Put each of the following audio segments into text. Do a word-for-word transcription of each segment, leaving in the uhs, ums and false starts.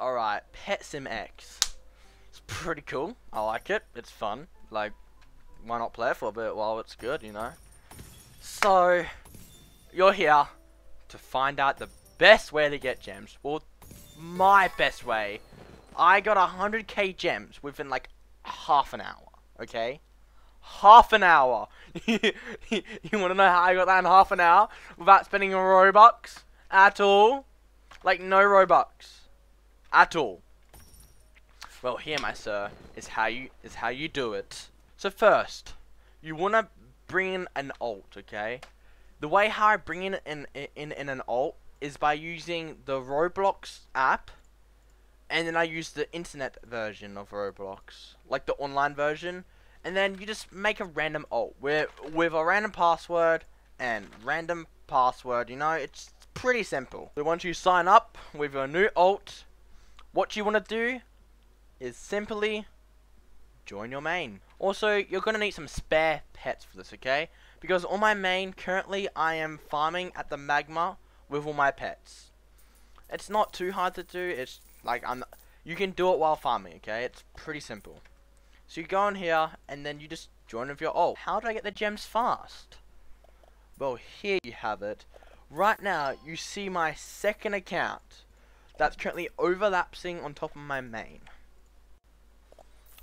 Alright, Pet Sim X. It's pretty cool. I like it. It's fun. Like, why not play for a bit while it's good, you know? So, you're here to find out the best way to get gems. Or, my best way. I got one hundred K gems within like half an hour, okay? Half an hour! You want to know how I got that in half an hour? Without spending Robux? At all? Like, no Robux. At all. Well, here, my sir, is how you is how you do it. So first, you want to bring in an alt, okay? The way how I bring in in, in, in an alt is by using the Roblox app. And then I use the internet version of Roblox, like the online version. And then you just make a random alt with, with a random password and random password, you know, it's pretty simple. So once you sign up with your new alt, what you want to do is simply join your main. Also, you're going to need some spare pets for this, okay? Because on my main, currently, I am farming at the magma with all my pets. It's not too hard to do, it's like, I'm, you can do it while farming, okay? It's pretty simple. So you go on here, and then you just join with your alt. How do I get the gems fast? Well, here you have it. Right now, you see my second account that's currently overlapping on top of my main.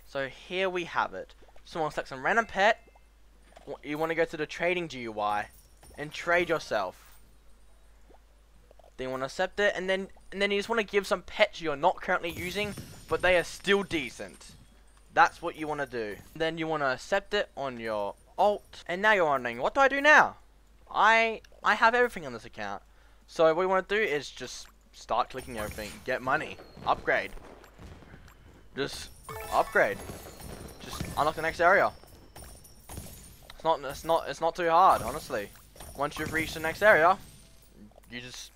So here we have it. Someone selects some random pet. You want to go to the trading G U I and trade yourself. Then you want to accept it, and then and then you just want to give some pets you're not currently using, but they are still decent. That's what you want to do. Then you want to accept it on your alt. And now you're wondering, what do I do now? I I have everything on this account. So what you want to do is just start clicking everything. Get money. Upgrade. Just upgrade. Just unlock the next area. It's not it's not it's not too hard, honestly. Once you've reached the next area, you just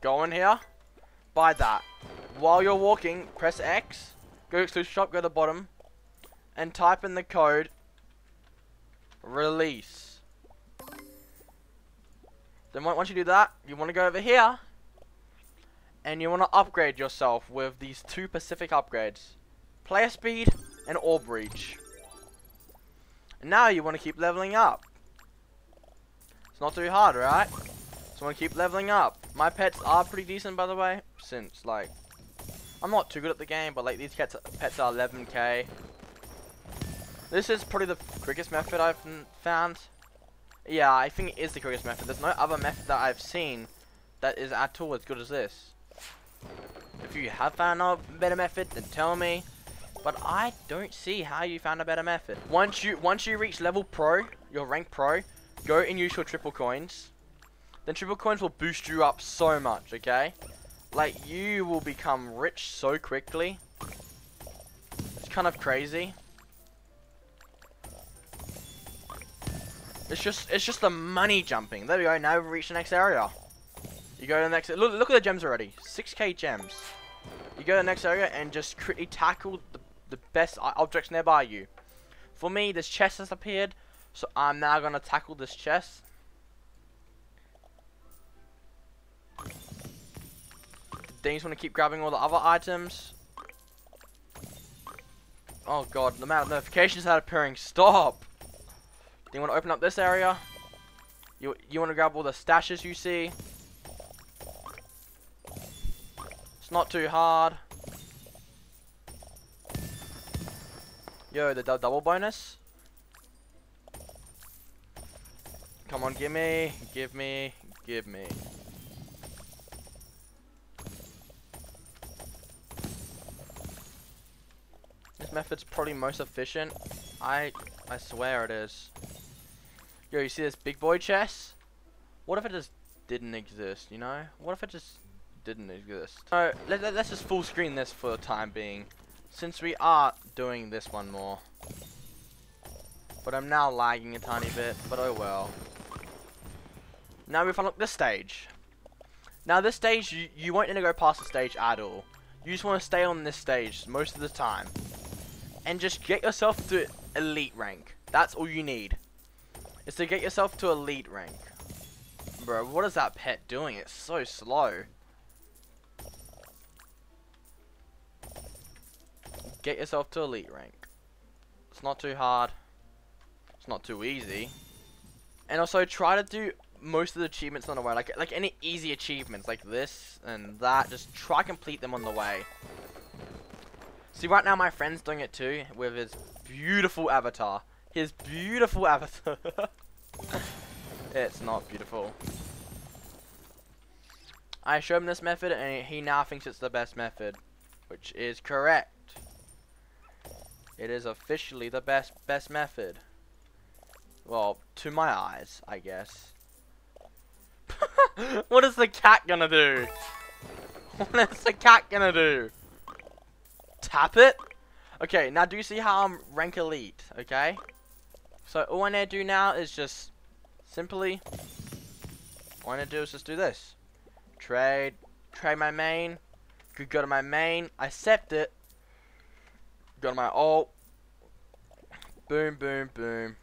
go in here. Buy that. While you're walking, press X. Go to exclusive shop, go to the bottom, and type in the code release. Then once you do that, you want to go over here, and you want to upgrade yourself with these two Pacific upgrades. Player speed and orb reach. And now you want to keep leveling up. It's not too hard, right? So I want to keep leveling up. My pets are pretty decent, by the way, since, like, I'm not too good at the game, but like these cats, pets are eleven K. This is probably the quickest method I've found. Yeah, I think it is the quickest method. There's no other method that I've seen that is at all as good as this. If you have found a better method, then tell me. But I don't see how you found a better method. Once you once you reach level pro, your rank pro, go and use your triple coins. Then triple coins will boost you up so much, okay? Like, you will become rich so quickly. It's kind of crazy. It's just, it's just the money jumping. There we go. Now we've reached the next area. You go to the next. Look, look at the gems already. six K gems. You go to the next area and just quickly tackle the, the best objects nearby you. For me, this chest has appeared, so I'm now gonna tackle this chest. Then you just want to keep grabbing all the other items. Oh god, the amount of notifications that are appearing. Stop! Then you want to open up this area. You, you want to grab all the stashes you see. It's not too hard. Yo, the double bonus. Come on, give me, give me, give me. Method's probably most efficient. I I swear it is. Yo, you see this big boy chest? What if it just didn't exist, you know? What if it just didn't exist? So, let, let, let's just full screen this for the time being, since we are doing this one more. But I'm now lagging a tiny bit, but oh well. Now we've unlocked this stage. Now this stage, you, you won't need to go past the stage at all. You just want to stay on this stage most of the time. And just get yourself to elite rank. That's all you need. is to get yourself to elite rank. Bro, what is that pet doing? It's so slow. Get yourself to elite rank. It's not too hard. It's not too easy. And also try to do most of the achievements on the way. Like like any easy achievements like this and that. Just try complete them on the way. See, right now my friend's doing it too with his beautiful avatar. His beautiful avatar. It's not beautiful. I showed him this method and he now thinks it's the best method. Which is correct. It is officially the best best method. Well, to my eyes, I guess. What is the cat gonna do? What is the cat gonna do? Tap it? Okay, now do you see how I'm rank elite, okay? So all I need to do now is just simply, all I need to do is just do this. Trade, trade my main, could go to my main, I accept it, go to my alt, boom, boom, boom,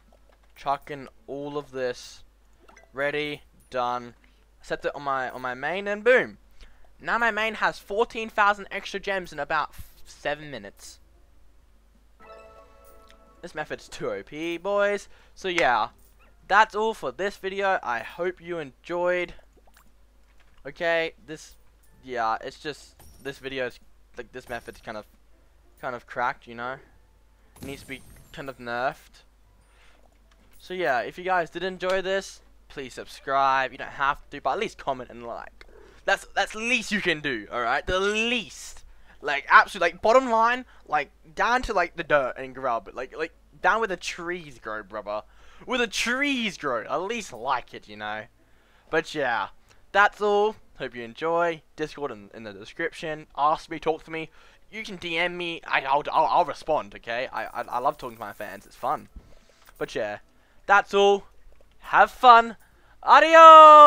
chuck in all of this, ready, done, accept it on my, on my main, and boom. Now my main has fourteen thousand extra gems in about seven minutes. This method's too O P, boys. So yeah, that's all for this video. I hope you enjoyed. Okay, this, yeah, it's just this video's like this method's kind of, kind of cracked, you know. It needs to be kind of nerfed. So yeah, if you guys did enjoy this, please subscribe. You don't have to, but at least comment and like. That's that's least you can do. All right, the least. Like, absolutely, like, bottom line, like, down to, like, the dirt and grub. Like, like down where the trees grow, brother. Where the trees grow. At least like it, you know. But, yeah. That's all. Hope you enjoy. Discord in, in the description. Ask me, talk to me. You can D M me. I, I'll, I'll, I'll respond, okay? I, I, I love talking to my fans. It's fun. But, yeah. That's all. Have fun. Adios!